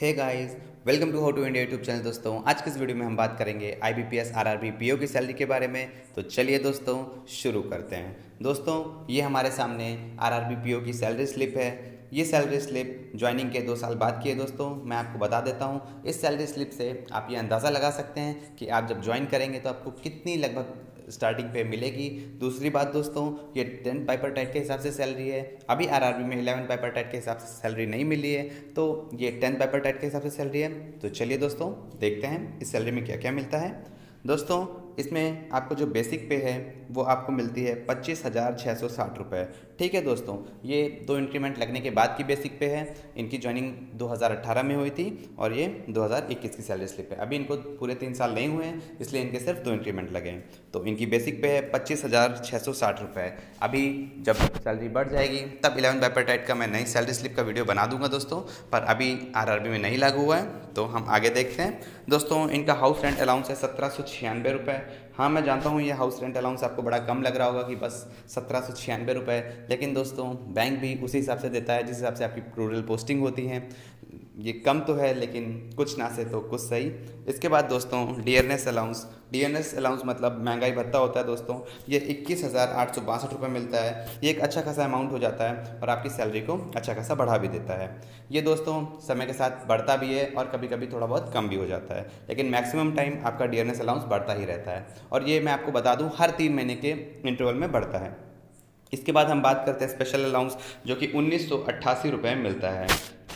Hey guys, welcome to how to India YouTube channel. दोस्तों आज के इस वीडियो में हम बात करेंगे IBPS RRB PO की सैलरी के बारे में। तो चलिए दोस्तों शुरू करते हैं। दोस्तों ये हमारे सामने RRB PO की सैलरी स्लिप है। ये सैलरी स्लिप ज्वाइनिंग के 2 साल बाद की है। दोस्तों मैं आपको बता देता हूँ, इस सैलरी स्लिप से आप ये अंदाज़ा लगा सकते हैं कि आप जब ज्वाइन करेंगे तो आपको कितनी लगभग स्टार्टिंग पे मिलेगी। दूसरी बात दोस्तों, ये 10 पाई पर टाइट के हिसाब से सैलरी है। अभी RRB में 11 पाई पर टाइट के हिसाब से सैलरी नहीं मिली है, तो ये 10 पाई पर टाइट के हिसाब से सैलरी है। तो चलिए दोस्तों देखते हैं इस सैलरी में क्या क्या मिलता है। दोस्तों इसमें आपको जो बेसिक पे है वो आपको मिलती है 25,660 रुपये। ठीक है दोस्तों, ये 2 इंक्रीमेंट लगने के बाद की बेसिक पे है। इनकी ज्वाइनिंग 2018 में हुई थी और ये 2021 की सैलरी स्लिप है। अभी इनको पूरे 3 साल नहीं हुए हैं, इसलिए इनके सिर्फ 2 इंक्रीमेंट लगे हैं। तो इनकी बेसिक पे है 25,660 रुपये। अभी जब सैलरी बढ़ जाएगी तब 11 पाई पर टाइट का मैं नई सैलरी स्लिप का वीडियो बना दूंगा दोस्तों, पर अभी RRB में नहीं लागू हुआ है। तो हम आगे देखते हैं। दोस्तों इनका हाउस रेंट अलाउंस है 1796 रुपये। हाँ मैं जानता हूँ ये हाउस रेंट अलाउंस आपको बड़ा कम लग रहा होगा कि बस 1796 रुपये, लेकिन दोस्तों बैंक भी उसी हिसाब से देता है जिस हिसाब से आपकी रूरल पोस्टिंग होती है। ये कम तो है लेकिन कुछ ना से तो कुछ सही। इसके बाद दोस्तों DNS अलाउंस मतलब महंगाई भत्ता होता है। दोस्तों ये 21,862 रुपये मिलता है। ये एक अच्छा खासा अमाउंट हो जाता है और आपकी सैलरी को अच्छा खासा बढ़ा भी देता है। ये दोस्तों समय के साथ बढ़ता भी है और कभी कभी थोड़ा बहुत कम भी हो जाता है, लेकिन मैक्सिमम टाइम आपका DNS अलाउंस बढ़ता ही रहता है। और ये मैं आपको बता दूँ हर 3 महीने के इंटरवल में बढ़ता है। इसके बाद हम बात करते हैं स्पेशल अलाउंस, जो कि 1988 रुपये मिलता है।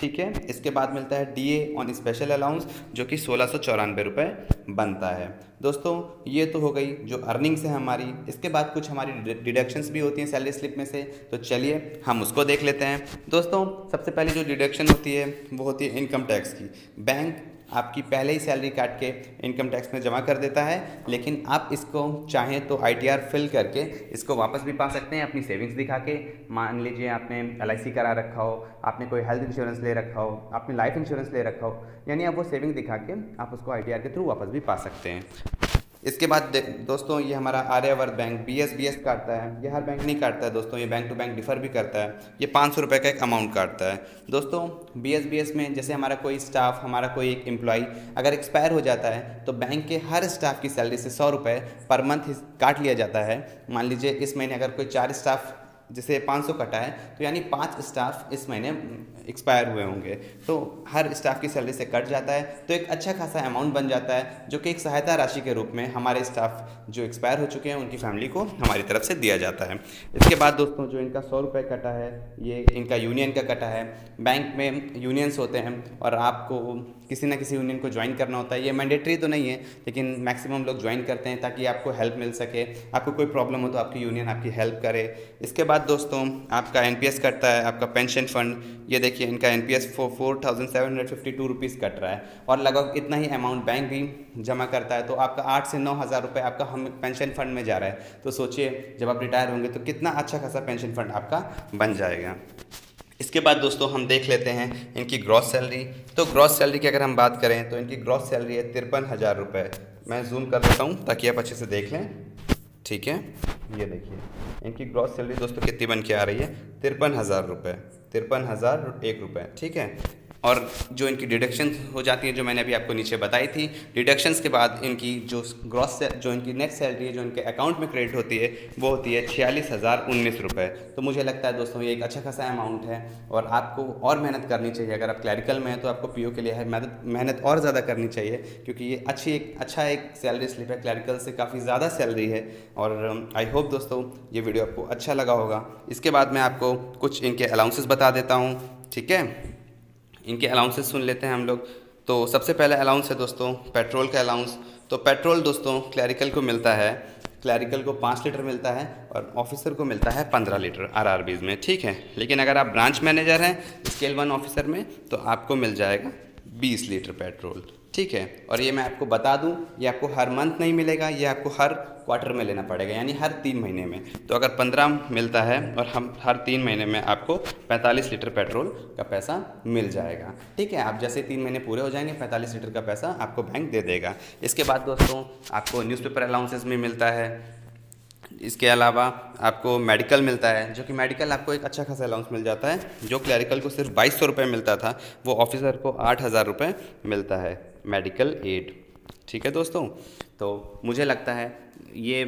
ठीक है, इसके बाद मिलता है DA ऑन स्पेशल अलाउंस, जो कि 1694 रुपये बनता है। दोस्तों ये तो हो गई जो अर्निंग्स है हमारी। इसके बाद कुछ हमारी डिडक्शंस भी होती हैं सैलरी स्लिप में से, तो चलिए हम उसको देख लेते हैं। दोस्तों सबसे पहले जो डिडक्शन होती है वो होती है इनकम टैक्स की। बैंक आपकी पहले ही सैलरी काट के इनकम टैक्स में जमा कर देता है, लेकिन आप इसको चाहें तो ITR फिल करके इसको वापस भी पा सकते हैं अपनी सेविंग्स दिखा के। मान लीजिए आपने LIC करा रखा हो, आपने कोई हेल्थ इंश्योरेंस ले रखा हो, आपने लाइफ इंश्योरेंस ले रखा हो, यानी आप वो सेविंग दिखा के आप उसको ITR के थ्रू वापस भी पा सकते हैं। इसके बाद दोस्तों ये हमारा आर्यावर्त बैंक BSBS काटता है। ये हर बैंक नहीं काटता है दोस्तों, ये बैंक टू बैंक डिफर भी करता है। ये 500 रुपये का एक अमाउंट काटता है। दोस्तों BSBS में जैसे हमारा कोई स्टाफ, हमारा कोई एक एम्प्लॉई अगर एक्सपायर हो जाता है तो बैंक के हर स्टाफ की सैलरी से 100 रुपये पर मंथ काट लिया जाता है। मान लीजिए इस महीने अगर कोई 4 स्टाफ जिसे 500 कटा है, तो यानी 5 स्टाफ इस महीने एक्सपायर हुए होंगे, तो हर स्टाफ की सैलरी से कट जाता है। तो एक अच्छा खासा अमाउंट बन जाता है, जो कि एक सहायता राशि के रूप में हमारे स्टाफ जो एक्सपायर हो चुके हैं उनकी फैमिली को हमारी तरफ से दिया जाता है। इसके बाद दोस्तों जो इनका 100 रुपये कटा है, ये इनका यूनियन का कटा है। बैंक में यूनियंस होते हैं और आपको किसी ना किसी यूनियन को ज्वाइन करना होता है। ये मैंडेटरी तो नहीं है, लेकिन मैक्सिमम लोग ज्वाइन करते हैं ताकि आपको हेल्प मिल सके। आपको कोई प्रॉब्लम हो तो आपकी यूनियन आपकी हेल्प करे। इसके बाद दोस्तों आपका NPS कटता है, आपका पेंशन फंड। ये देखिए इनका NPS 4752 रुपीज़ कट रहा है और लगभग इतना ही अमाउंट बैंक भी जमा करता है। तो आपका 8 से 9 हज़ार रुपये आपका हम पेंशन फंड में जा रहा है। तो सोचिए जब आप रिटायर होंगे तो कितना अच्छा खासा पेंशन फंड आपका बन जाएगा। इसके बाद दोस्तों हम देख लेते हैं इनकी ग्रॉस सैलरी। तो ग्रॉस सैलरी की अगर हम बात करें तो इनकी ग्रॉस सैलरी है 53,000 रुपये। मैं जूम कर देता हूँ ताकि आप अच्छे से देख लें। ठीक है, ये देखिए इनकी ग्रॉस सैलरी दोस्तों कितनी बन के आ रही है, 53,000 रुपये, 53,001 रुपये। ठीक है, और जो इनकी डिडक्शन हो जाती है जो मैंने अभी आपको नीचे बताई थी, डिडक्शंस के बाद इनकी जो ग्रॉस जो इनकी नेट सैलरी है जो इनके अकाउंट में क्रेडिट होती है वो होती है 46,019 रुपये। तो मुझे लगता है दोस्तों ये एक अच्छा खासा अमाउंट है और आपको और मेहनत करनी चाहिए। अगर आप क्लैरिकल में हैं तो आपको PO के लिए मेहनत और ज़्यादा करनी चाहिए, क्योंकि ये अच्छा एक सैलरी स्लिप है। क्लैरिकल से काफ़ी ज़्यादा सैलरी है। और आई होप दोस्तों ये वीडियो आपको अच्छा लगा होगा। इसके बाद मैं आपको कुछ इनके अलाउंसेस बता देता हूँ। ठीक है, इनके अलाउंसेस सुन लेते हैं हम लोग। तो सबसे पहला अलाउंस है दोस्तों पेट्रोल का अलाउंस। तो पेट्रोल दोस्तों क्लैरिकल को मिलता है, क्लैरिकल को 5 लीटर मिलता है और ऑफिसर को मिलता है 15 लीटर RRBs में। ठीक है, लेकिन अगर आप ब्रांच मैनेजर हैं स्केल 1 ऑफिसर में तो आपको मिल जाएगा 20 लीटर पेट्रोल। ठीक है, और ये मैं आपको बता दूं ये आपको हर मंथ नहीं मिलेगा, ये आपको हर क्वार्टर में लेना पड़ेगा, यानी हर 3 महीने में। तो अगर 15 मिलता है और हम हर 3 महीने में आपको 45 लीटर पेट्रोल का पैसा मिल जाएगा। ठीक है, आप जैसे 3 महीने पूरे हो जाएंगे 45 लीटर का पैसा आपको बैंक दे देगा। इसके बाद दोस्तों आपको न्यूज़पेपर अलाउंसेस भी मिलता है। इसके अलावा आपको मेडिकल मिलता है, जो कि मेडिकल आपको एक अच्छा खासा अलाउंस मिल जाता है। जो क्लरिकल को सिर्फ 2200 रुपये मिलता था, वो ऑफिसर को 8000 रुपये मिलता है मेडिकल एड। ठीक है दोस्तों, तो मुझे लगता है ये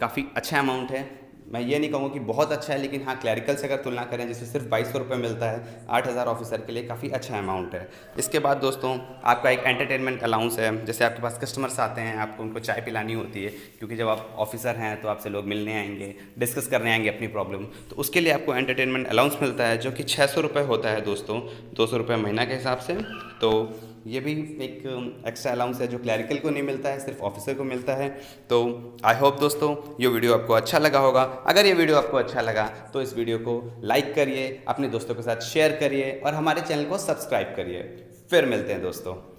काफ़ी अच्छा अमाउंट है। मैं ये नहीं कहूँगा कि बहुत अच्छा है, लेकिन हाँ, क्लैरिकल से अगर तुलना करें जिसमें सिर्फ 2200 रुपये मिलता है, 8000 ऑफिसर के लिए काफ़ी अच्छा अमाउंट है। इसके बाद दोस्तों आपका एक एंटरटेनमेंट अलाउंस है। जैसे आपके पास कस्टमर्स आते हैं, आपको उनको चाय पिलानी होती है, क्योंकि जब आप ऑफिसर हैं तो आपसे लोग मिलने आएंगे, डिस्कस करने आएंगे अपनी प्रॉब्लम, तो उसके लिए आपको एंटरटेनमेंट अलाउंस मिलता है जो कि 600 रुपये होता है दोस्तों, 200 रुपये महीना के हिसाब से। तो ये भी एक एक्स्ट्रा अलाउंस है जो क्लैरिकल को नहीं मिलता है, सिर्फ ऑफिसर को मिलता है। तो आई होप दोस्तों ये वीडियो आपको अच्छा लगा होगा। अगर ये वीडियो आपको अच्छा लगा तो इस वीडियो को लाइक करिए, अपने दोस्तों के साथ शेयर करिए और हमारे चैनल को सब्सक्राइब करिए। फिर मिलते हैं दोस्तों।